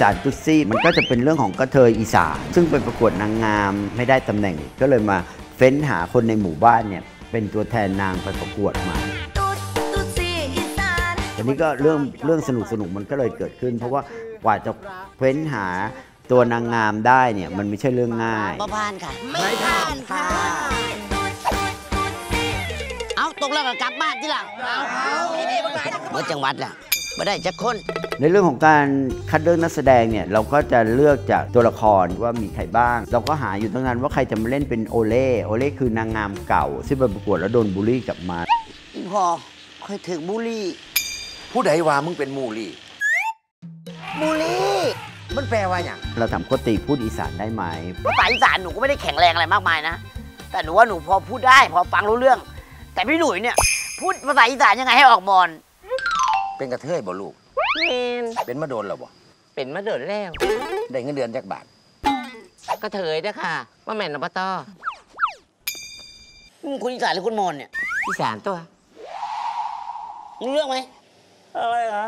สานตุ๊ดซี่มันก็จะเป็นเรื่องของกระเทยอีสานซึ่งไปประกวดนางงามไม่ได้ตำแหน่งก็เลยมาเฟ้นหาคนในหมู่บ้านเนี่ยเป็นตัวแทนนางไปประกวดมาอันนี้ก็เรื่องสนุกมันก็เลยเกิดขึ้นเพราะว่ากว่าจะเฟ้นหาตัวนางงามได้เนี่ยมันไม่ใช่เรื่องง่ายไม่ผ่านค่ะไม่ผ่านค่ะเอาตกแล้วก็กลับบ้านที่หลังเมื่อจังหวัดล่ะไม่ได้จะค้นในเรื่องของการคัดเลือกนักแสดงเนี่ยเราก็จะเลือกจากตัวละครว่ามีใครบ้างเราก็หาอยู่ตั้งนานว่าใครจะมาเล่นเป็นโอเล่คือนางงามเก่าที่ไปประกวดแล้วโดนบูลลี่กลับมาพอเคยถึงบูลลี่ผู้ใดว่ามึงเป็นมูลี่มูลี่มันแปลว่าอย่างเราถามโกติพูดอีสานได้ไหมภาษาอีสานหนูก็ไม่ได้แข็งแรงอะไรมากมายนะแต่หนูว่าหนูพอพูดได้พอฟังรู้เรื่องแต่พี่หนุ่ยเนี่ยพูดภาษาอีสานยังไงให้ออกมอนเป็นกระเทยบ่ลูกเป็นมาโดนหรอบ่เป็นมาโดนแล้วได้เงินเดือนจากบาทกระเทยด้วยค่ะว่าแม่นอบต.คุณอีสานหรือคุณมอนเนี่ยอีสานตัวรู้เรื่องไหมอะไรคะ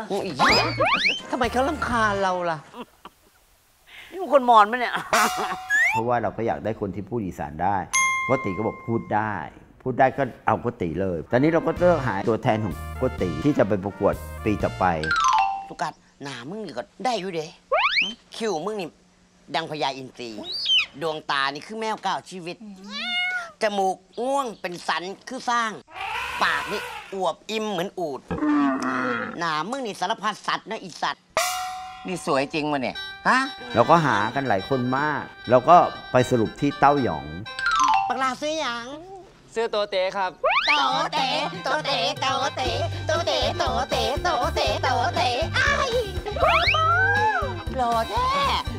ทำไมเขารำคาญเราล่ะนี่มันคนมอนไหมเนี่ยเพราะว่าเราก็อยากได้คนที่พูดอีสานได้โกติก็บอกพูดได้ก็เอาโกติเลยตอนนี้เราก็เลือกหาตัวแทนของโกติที่จะไปประกวดปีต่อไปสุกัดหนามึงนี่ก็ได้อยู่เด้คิวมึงนี่ดังพญาอินทรีดวงตานี่คือแมวเก้าชีวิตจมูกง่วงเป็นสันคือสร้างปากนี่อวบอิ่มเหมือนอูฐหนามึงนี่สารพัดสัตว์นะอีสัตว์นี่สวยจริงวะเนี่ยฮะเราก็หากันหลายคนมากเราก็ไปสรุปที่เต้าหยองปากลาซื้อหยางซื้อโตเต๋ครับโตเต๋โตเต๋โตเต๋โตเต๋โตเต๋โตเต๋โตเต๋ไอ้หล่อแท้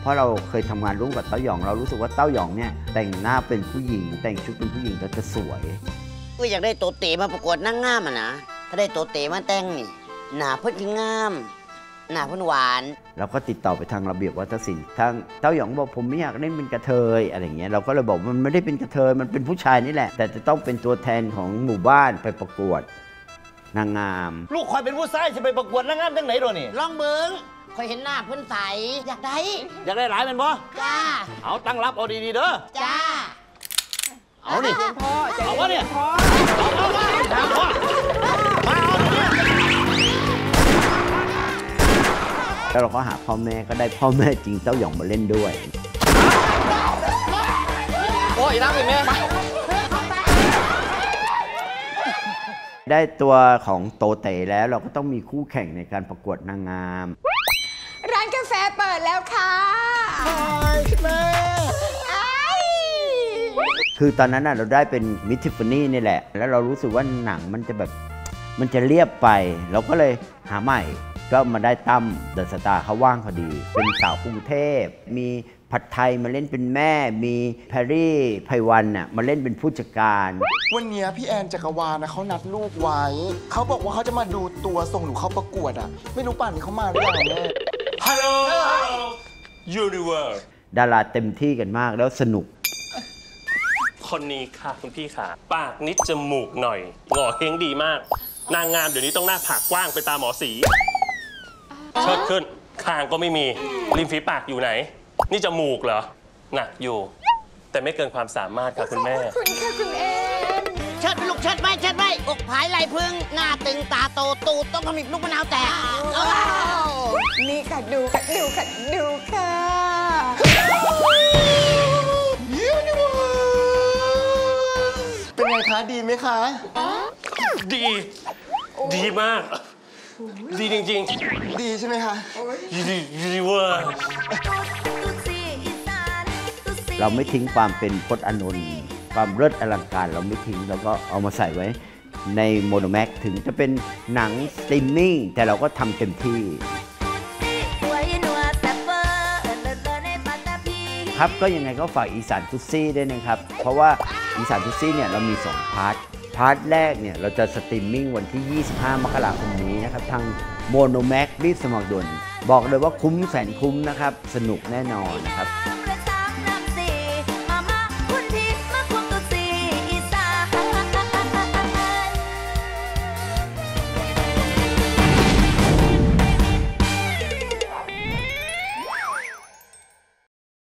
เพราะเราเคยทำงานร่วมกับเต้าหยองเรารู้สึกว่าเต้าหยองเนี่ยแต่งหน้าเป็นผู้หญิงแต่งชุดเป็นผู้หญิงแล้วจะสวยก็อยากได้โตเต๋มาประกวดนางงามอ่ะนะถ้าได้โตเต๋มาแต่งนี่หน้าเพิ่นงามหน้าเพิ่นหวานเราก็ติดต่อไปทางระเบียบวัฒนศิลป์ทางเต้าหยองบอกผมไม่อยากเล่นเป็นกระเทยอะไรอย่างเงี้ยเราก็เลยบอกมันไม่ได้เป็นกระเทยมันเป็นผู้ชายนี่แหละแต่จะต้องเป็นตัวแทนของหมู่บ้านไปประกวดนางงามลูกคอยเป็นผู้ชายจะไปประกวดนางงามทั้งไหนโดนี่ลองเบิ้งคอยเห็นหน้าเพิ่นใสอยากได้หลายเป็นบ่จ้าเอาตั้งรับเอาดีๆเด้อจ้าเอานี่เอาวะเนี่ยแล้วเราก็หาพ่อแม่ก็ได้พ่อแม่จริงเต้าหยองมาเล่นด้วยโอ้ยรักเลยแม่ได้ตัวของโตเต๋แล้วเราก็ต้องมีคู่แข่งในการประกวดนางงามร้านกาแฟเปิดแล้วค่ะคือตอนนั้นเราได้เป็นมิสทิฟฟานี่นี่แหละแล้วเรารู้สึกว่าหนังมันจะแบบมันจะเรียบไปเราก็เลยหาใหม่ก็มาได้ตั้มเดอะสตาร์เขาว่างพอดีเป็นสาวกรุงเทพมีผัดไทยมาเล่นเป็นแม่มีแพรรี่ไพวันน่ะมาเล่นเป็นผู้จัดการวันนี้พี่แอนจักรวาลนะเขานัดลูกไว้เขาบอกว่าเขาจะมาดูตัวส่งหนูเข้าประกวดอ่ะไม่รู้ป่านนี้เขามาหรือเปล่าแม่ฮัลโหลยูนิเวิร์สดาราเต็มที่กันมากแล้วสนุกคนนี้ค่ะคุณพี่ค่ะปากนิดจมูกหน่อยหล่อเฮงดีมากนางงามเดี๋ยวนี้ต้องหน้าผากกว้างไปตามหมอสีเชิดขึ้นคางก็ไม่มีริมฝีปากอยู่ไหนนี่จมูกเหรอหนักอยู่แต่ไม่เกินความสามารถค่ะคุณแม่คุณค่ะคุณเองเชิดลูกเชิดไว้อกผายไหลพึ่งหน้าตึงตาโตตูดต้องขมิบลูกมะนาวแตกนี่ค่ะดูค่ะเป็นไงคะดีไหมคะดีมากดีจริงๆดีใช่ไหมคะดีเวอร์เราไม่ทิ้งความเป็นพจน์อานนท์ความเลิศอลังการเราไม่ทิ้งเราก็เอามาใส่ไว้ใน Monomax ถึงจะเป็นหนังสตรีมมิ่งแต่เราก็ทำเต็มที่ครับก็ยังไงก็ฝากอีสานตุ๊ดซี่ด้วยนะครับเพราะว่าอีสานตุ๊ดซี่เนี่ยเรามี2พาร์ทแรกเนี่ยเราจะสตรีมมิ่งวันที่25 มกราคมนี้นะครับทาง Monomax รีบสมัครด่วนบอกเลยว่าคุ้มแสนคุ้มนะครับสนุกแน่นอนนะครับ